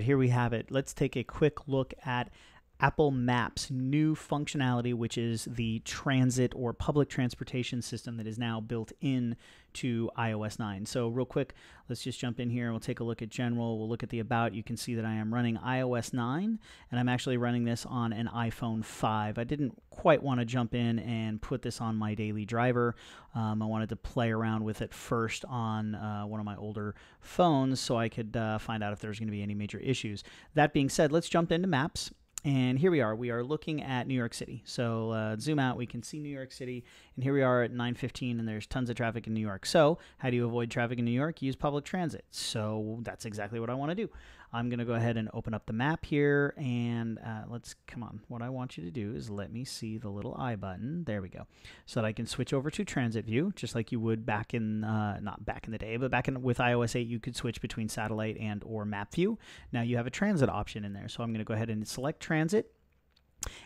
right, here we have it. Let's take a quick look at Apple Maps' new functionality, which is the transit or public transportation system that is now built in to iOS 9. So real quick, let's just jump in here and we'll take a look at general. We'll look at the about. You can see that I am running iOS 9 and I'm actually running this on an iPhone 5. I didn't quite want to jump in and put this on my daily driver. I wanted to play around with it first on one of my older phones so I could find out if there's going to be any major issues. That being said, let's jump into Maps. And here we are looking at New York City. So zoom out, we can see New York City, and here we are at 9:15 and there's tons of traffic in New York. So how do you avoid traffic in New York? Use public transit. So that's exactly what I want to do. I'm gonna go ahead and open up the map here and let's, come on, what I want you to do is let me see the little I button, there we go, so that I can switch over to transit view, just like you would back in, not back in the day, but back in with iOS 8, you could switch between satellite and or map view. Now you have a transit option in there, so I'm gonna go ahead and select transit.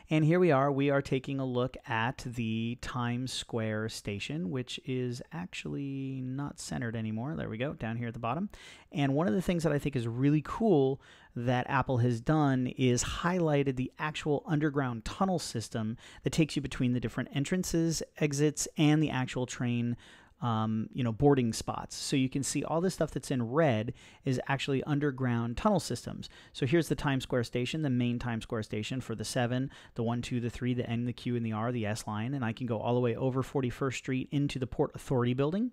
And here we are taking a look at the Times Square station, which is actually not centered anymore. There we go, down here at the bottom. And one of the things that I think is really cool that Apple has done is highlighted the actual underground tunnel system that takes you between the different entrances, exits, and the actual train boarding spots. So you can see all this stuff that's in red is actually underground tunnel systems. So here's the Times Square station, the main Times Square station for the 7, the 1, 2, the 3, the N, the Q, and the R, the S line. And I can go all the way over 41st Street into the Port Authority building.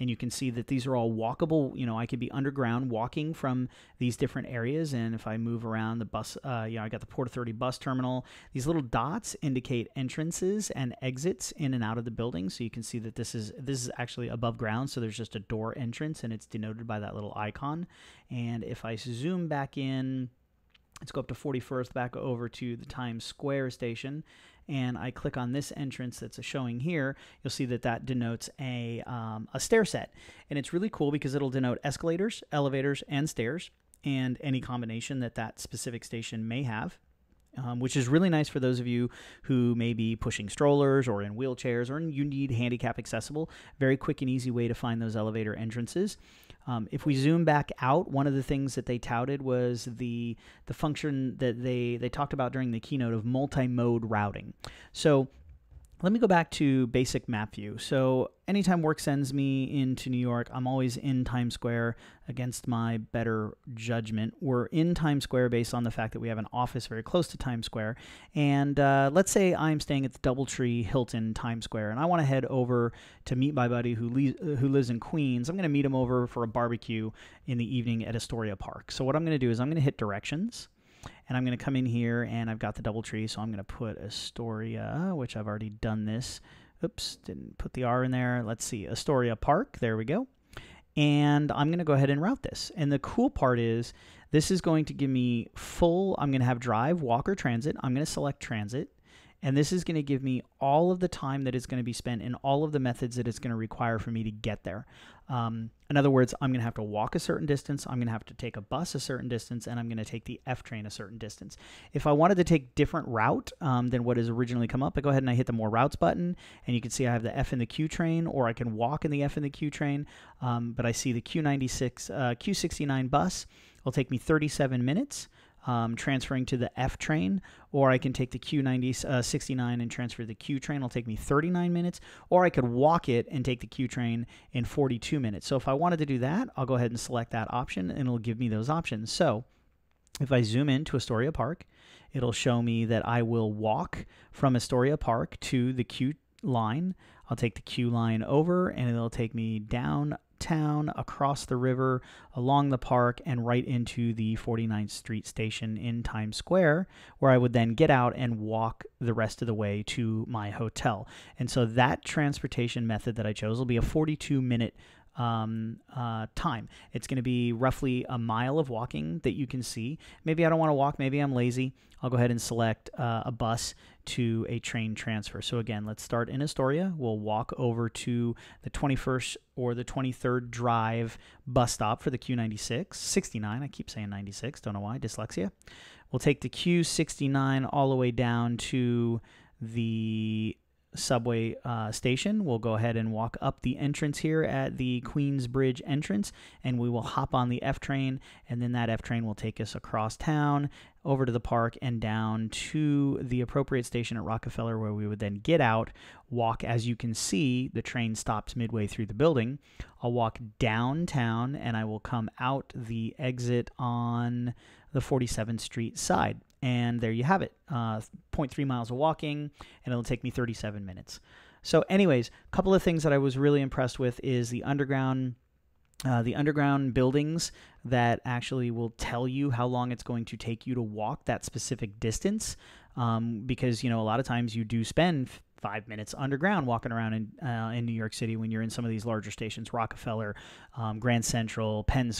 And you can see that these are all walkable. You know, I could be underground walking from these different areas. And if I move around the bus, I got the Port Authority bus terminal. These little dots indicate entrances and exits in and out of the building. So you can see that this is actually above ground, so there's just a door entrance and it's denoted by that little icon. And if I zoom back in, let's go up to 41st, back over to the Times Square station, and I click on this entrance that's showing here, you'll see that that denotes a stair set. And it's really cool because it'll denote escalators, elevators, and stairs, and any combination that that specific station may have. Which is really nice for those of you who may be pushing strollers or in wheelchairs or you need handicap accessible. Very quick and easy way to find those elevator entrances. If we zoom back out, one of the things that they touted was the function that they talked about during the keynote of multi-mode routing. So let me go back to basic map view. So anytime work sends me into New York, I'm always in Times Square against my better judgment. We're in Times Square based on the fact that we have an office very close to Times Square. And let's say I'm staying at the Doubletree Hilton Times Square, and I want to head over to meet my buddy who lives in Queens. I'm going to meet him over for a barbecue in the evening at Astoria Park. So what I'm going to do is I'm going to hit directions. And I'm going to come in here, and I've got the Doubletree, so I'm going to put Astoria, which I've already done this. Oops, didn't put the R in there. Let's see, Astoria Park. There we go. And I'm going to go ahead and route this. And the cool part is this is going to give me full, I'm going to have drive, walk, or transit. I'm going to select transit. And this is going to give me all of the time that it's going to be spent and all of the methods that it's going to require for me to get there. In other words, I'm going to have to walk a certain distance, I'm going to have to take a bus a certain distance, and I'm going to take the F train a certain distance. If I wanted to take different route than what has originally come up, I go ahead and I hit the More Routes button, and you can see I have the F and the Q train, or I can walk in the F and the Q train, but I see the Q69 bus will take me 37 minutes. Transferring to the F train, or I can take the Q69 and transfer to the Q train. It'll take me 39 minutes, or I could walk it and take the Q train in 42 minutes. So if I wanted to do that, I'll go ahead and select that option, and it'll give me those options. So if I zoom in to Astoria Park, it'll show me that I will walk from Astoria Park to the Q line. I'll take the Q line over, and it'll take me down town, across the river, along the park, and right into the 49th Street station in Times Square, where I would then get out and walk the rest of the way to my hotel. And so that transportation method that I chose will be a 42-minute time. It's going to be roughly a mile of walking that you can see. Maybe I don't want to walk, maybe I'm lazy. I'll go ahead and select a bus to a train transfer. So again, let's start in Astoria. We'll walk over to the 21st or the 23rd Drive bus stop for the Q69. I keep saying 96, don't know why, dyslexia. We'll take the Q69 all the way down to the subway station. We'll go ahead and walk up the entrance here at the Queensbridge entrance, and we will hop on the F train, and then that F train will take us across town over to the park and down to the appropriate station at Rockefeller, where we would then get out, walk. As you can see, the train stops midway through the building. I'll walk downtown, and I will come out the exit on the 47th Street side. And there you have it, 0.3 miles of walking, and it'll take me 37 minutes. So anyways, a couple of things that I was really impressed with is the underground buildings that actually will tell you how long it's going to take you to walk that specific distance, because, you know, a lot of times you do spend 5 minutes underground walking around in New York City when you're in some of these larger stations, Rockefeller, Grand Central, Penn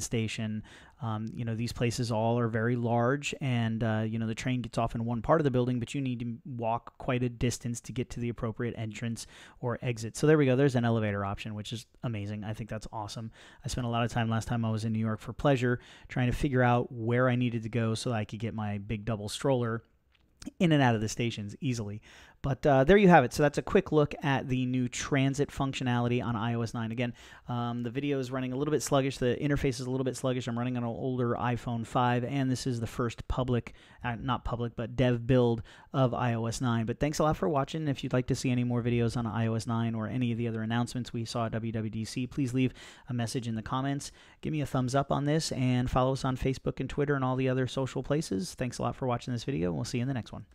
Station. You know, these places all are very large, and, you know, the train gets off in one part of the building, but you need to walk quite a distance to get to the appropriate entrance or exit. So there we go. There's an elevator option, which is amazing. I think that's awesome. I spent a lot of time last time I was in New York for pleasure trying to figure out where I needed to go so that I could get my big double stroller in and out of the stations easily. But there you have it. So that's a quick look at the new transit functionality on iOS 9. Again, the video is running a little bit sluggish. The interface is a little bit sluggish. I'm running on an older iPhone 5, and this is the first public, not public, but dev build of iOS 9. But thanks a lot for watching. If you'd like to see any more videos on iOS 9 or any of the other announcements we saw at WWDC, please leave a message in the comments. Give me a thumbs up on this, and follow us on Facebook and Twitter and all the other social places. Thanks a lot for watching this video, and we'll see you in the next one.